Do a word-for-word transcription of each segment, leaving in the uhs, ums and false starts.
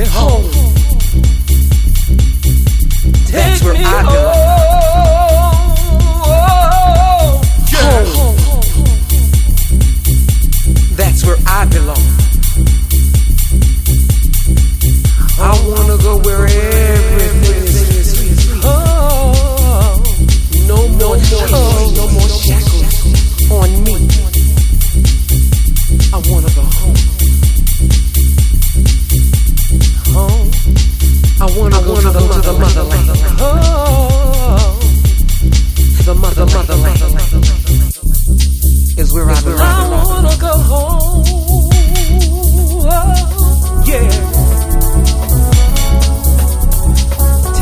me home. That's where I belong. Home. That's where I belong. I wanna go where everything is free. Oh, no more chains, no more shackles on me. I wanna go home. I wanna go to the motherland. Oh, the mother motherland is where I belong. I wanna go home. Oh, yeah,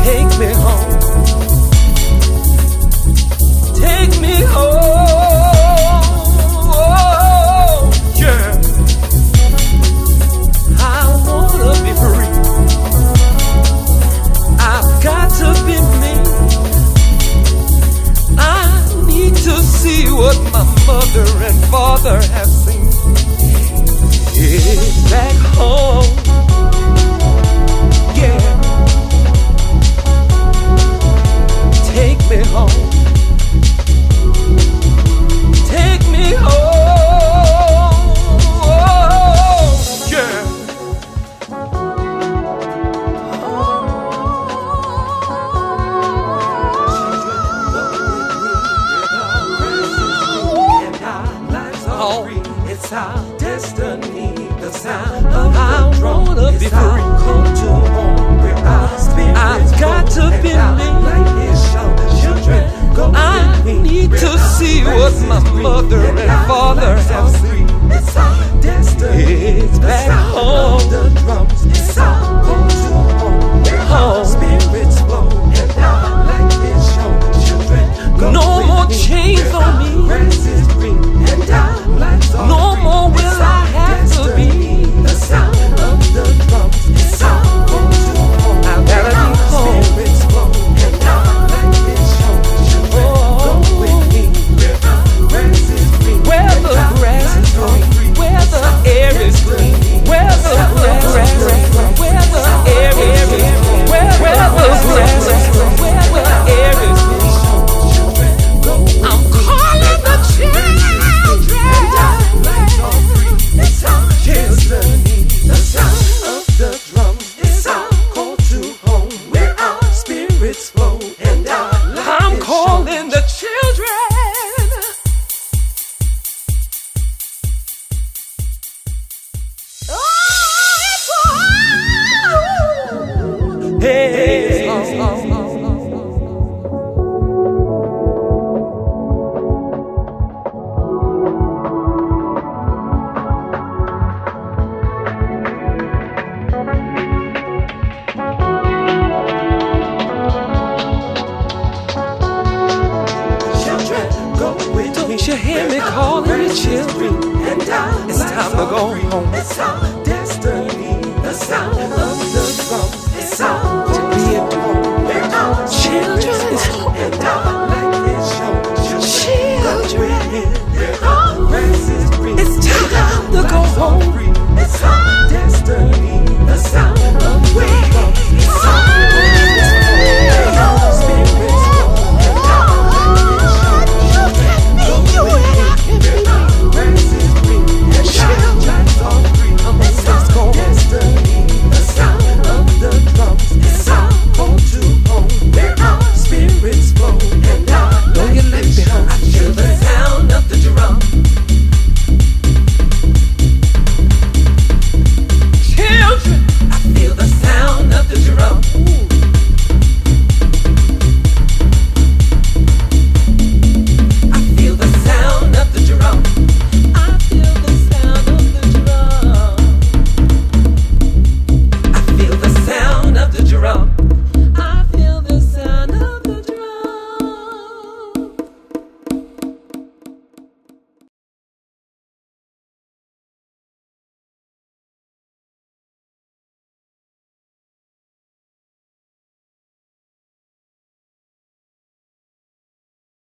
take me home. Take me home. Oh, yeah, I wanna be free. Got to be me. I need to see what my mother and father have seen. It's back home. Yeah. Take me home. Take me home. Oh, yeah. Our destiny, the sound of I the drum wanna is be free. Our call to home, where our spirit I've got to be me. I need to see what my mother and, and father have seen. It's our destiny, it's back home. The drums, it's our call to home, where our spirits flow, and our light is shown. Children, go no more chains on me. Is green. No more will I have to be. The sound of the drums is sound to home. I've got to be home. Spirits flow, and now life is shown. Children, go with me. Where the grass is green, where the grass is green, where the air is green, where the grass is green, where the air is green, where the grass is green, where the air is green. I'm calling the children. It's our destiny, the sound of the drum. It's our call to home, where our spirits flow, and our life I'm is calling shown. The children. Oh, hey, hey. Oh, oh, oh. Hear me calling the children. It's time to go home.